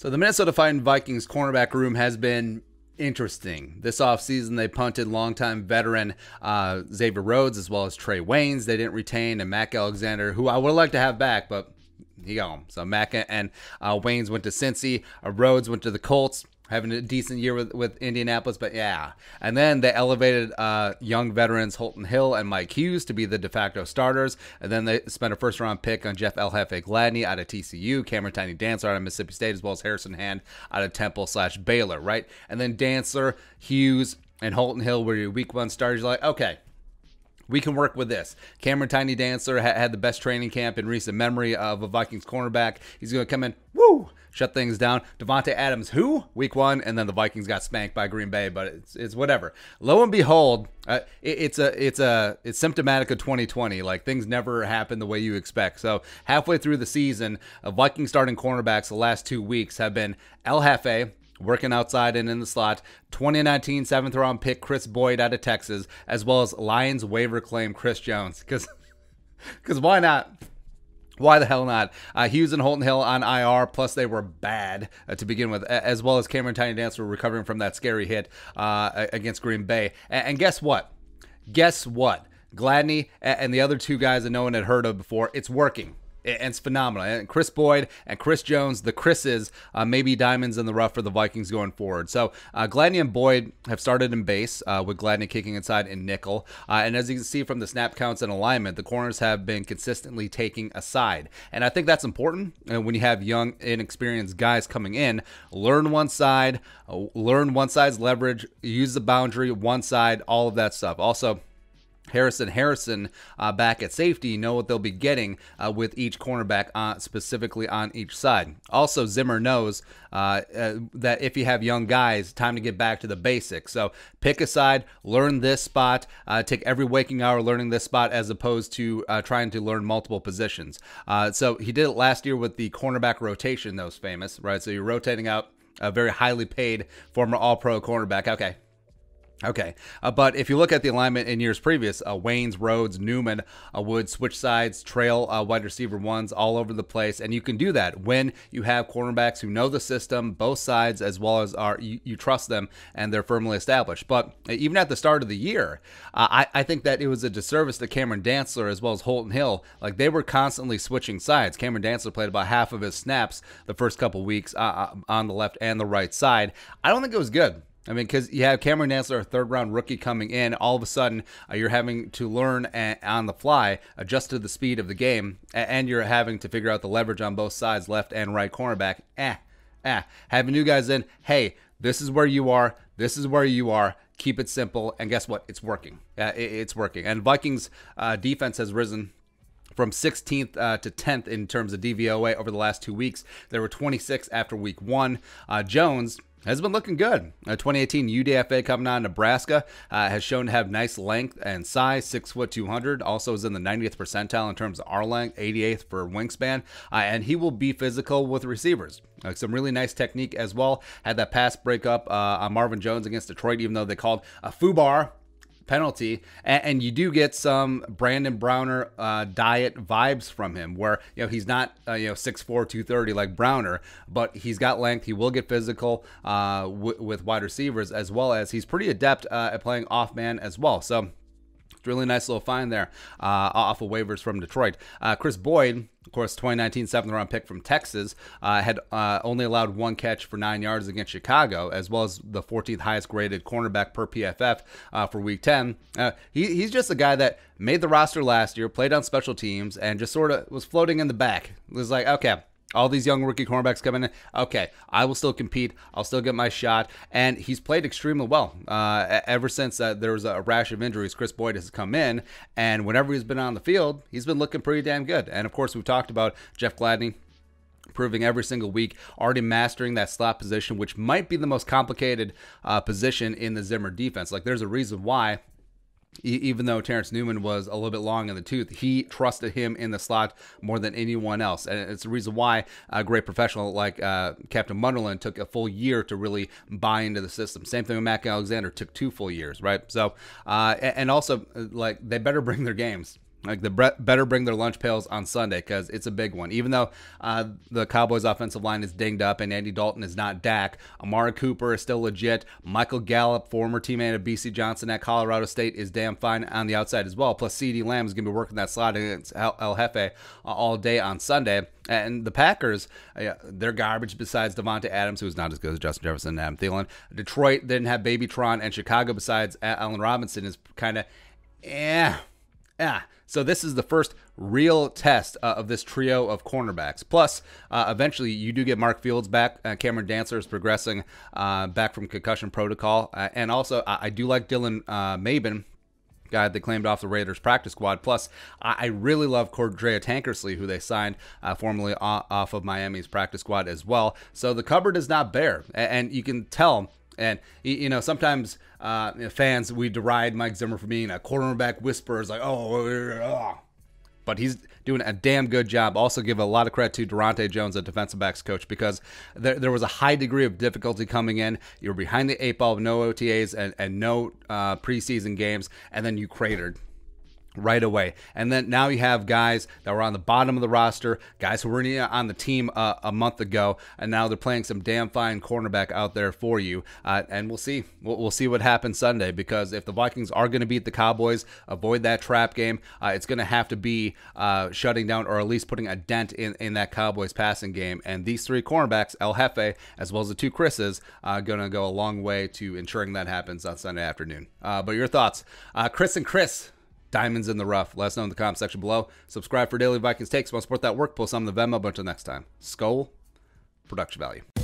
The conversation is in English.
So the Minnesota Vikings cornerback room has been interesting. This offseason, they punted longtime veteran Xavier Rhodes as well as Trae Waynes. They didn't retain, and Mack Alexander, who I would like to have back, but he got him. So Mack and Waynes went to Cincy. Rhodes went to the Colts, having a decent year with Indianapolis, but yeah. And then they elevated young veterans Holton Hill and Mike Hughes to be the de facto starters. And then they spent a first-round pick on Jeff Gladney out of TCU, Cameron Dantzler out of Mississippi State, as well as Harrison Hand out of Temple/Baylor, right? And then Dantzler, Hughes, and Holton Hill were your week one starters. You're like, okay, we can work with this. Cameron Dantzler had the best training camp in recent memory of a Vikings cornerback. He's going to come in, woo, shut things down. Davante Adams, who? Week one, and then the Vikings got spanked by Green Bay, but it's whatever. Lo and behold, it's symptomatic of 2020. Like, things never happen the way you expect. So halfway through the season, Viking starting cornerbacks the last 2 weeks have been El Jefe, working outside and in the slot, 2019 7th-round pick Kris Boyd out of Texas, as well as Lions waiver claim Chris Jones. Because why not? Why the hell not? Hughes and Holton Hill on IR, plus they were bad to begin with, as well as Cameron Dantzler recovering from that scary hit against Green Bay. And guess what? Guess what? Gladney and the other two guys that no one had heard of before, it's working. And it's phenomenal. And Kris Boyd and Chris Jones, the Chris's, may be diamonds in the rough for the Vikings going forward. So Gladney and Boyd have started in base, with Gladney kicking inside in nickel. And as you can see from the snap counts and alignment, the corners have been consistently taking a side. And I think that's important. And when you have young, inexperienced guys coming in, learn one side, learn one side's leverage, use the boundary, one side, all of that stuff. Also, Harrison back at safety, know what they'll be getting with each cornerback, specifically on each side. Also, Zimmer knows that if you have young guys, time to get back to the basics. So pick a side, learn this spot, take every waking hour learning this spot as opposed to trying to learn multiple positions. So he did it last year with the cornerback rotation that was famous, right? So you're rotating out a very highly paid former All-Pro cornerback. Okay, but if you look at the alignment in years previous, Waynes, Rhodes, Newman would switch sides, trail wide receiver ones all over the place, and you can do that when you have cornerbacks who know the system, both sides, as well as you trust them and they're firmly established. But even at the start of the year, I think that it was a disservice to Cameron Dantzler as well as Holton Hill. Like, they were constantly switching sides. Cameron Dantzler played about half of his snaps the first couple weeks on the left and the right side. I don't think it was good. I mean, because you have Cameron Dantzler, a third-round rookie, coming in. All of a sudden, you're having to learn on the fly, adjust to the speed of the game, and you're having to figure out the leverage on both sides, left and right cornerback. Having new guys in, hey, this is where you are. This is where you are. Keep it simple. And guess what? It's working. It's working. And Vikings defense has risen from 16th to 10th in terms of DVOA over the last 2 weeks. There were 26 after week one. Jones has been looking good. 2018 UDFA coming out of Nebraska has shown to have nice length and size, 6'2", 200. Also is in the 90th percentile in terms of arm length, 88th for wingspan. And he will be physical with receivers. Some really nice technique as well. Had that pass breakup on Marvin Jones against Detroit, even though they called a FUBAR penalty, and you do get some Brandon Browner diet vibes from him, where, you know, he's not 6'4", 230 like Browner, but he's got length. He will get physical with wide receivers, as well as he's pretty adept at playing off man as well. So it's really nice little find there off of waivers from Detroit. Kris Boyd, of course, 2019 7th-round pick from Texas, had only allowed one catch for 9 yards against Chicago, as well as the 14th highest-graded cornerback per PFF for Week 10. He's just a guy that made the roster last year, played on special teams, and just sort of was floating in the back. It was like, okay, all these young rookie cornerbacks coming in, okay, I will still compete. I'll still get my shot. And he's played extremely well. Ever since there was a rash of injuries, Kris Boyd has come in. And whenever he's been on the field, he's been looking pretty damn good. And, of course, we've talked about Jeff Gladney improving every single week, already mastering that slot position, which might be the most complicated position in the Zimmer defense. Like, there's a reason why, even though Terrence Newman was a little bit long in the tooth, he trusted him in the slot more than anyone else. And it's the reason why a great professional like Captain Munderland took a full year to really buy into the system. Same thing with Mack Alexander, took 2 full years, right? So, and also, like, they better bring their games. Like, they better bring their lunch pails on Sunday because it's a big one. Even though the Cowboys' offensive line is dinged up and Andy Dalton is not Dak, Amari Cooper is still legit. Michael Gallup, former teammate of B.C. Johnson at Colorado State, is damn fine on the outside as well. Plus, C.D. Lamb is going to be working that slot against El Jefe all day on Sunday. And the Packers, they're garbage besides Davante Adams, who's not as good as Justin Jefferson and Adam Thielen. Detroit didn't have Babytron, and Chicago, besides Allen Robinson, is kind of, So this is the first real test of this trio of cornerbacks. Plus, eventually you do get Mark Fields back. Cameron Dantzler is progressing back from concussion protocol. And also, I do like Dylan Mabin, guy they claimed off the Raiders practice squad. Plus, I really love Cordrea Tankersley, who they signed formerly off of Miami's practice squad as well. So the cupboard is not bare, and you can tell. And, you know, sometimes fans, we deride Mike Zimmer for being a cornerback whisperer. It's like, But he's doing a damn good job. Also give a lot of credit to Daronte Jones, a defensive backs coach, because there was a high degree of difficulty coming in. You were behind the eight ball, no OTAs and no preseason games, and then you cratered right away. And then now you have guys that were on the bottom of the roster, guys who weren't on the team a month ago, and now they're playing some damn fine cornerback out there for you. And we'll see. We'll see what happens Sunday, because if the Vikings are going to beat the Cowboys, avoid that trap game, it's going to have to be shutting down or at least putting a dent in that Cowboys passing game. And these three cornerbacks, El Jefe, as well as the two Chris's, are going to go a long way to ensuring that happens on Sunday afternoon. But your thoughts? Chris and Chris. Diamonds in the rough. Let us know in the comment section below. Subscribe for daily Vikings takes. Want to support that work? Pull some of the Venmo. But until next time, Skol, production value.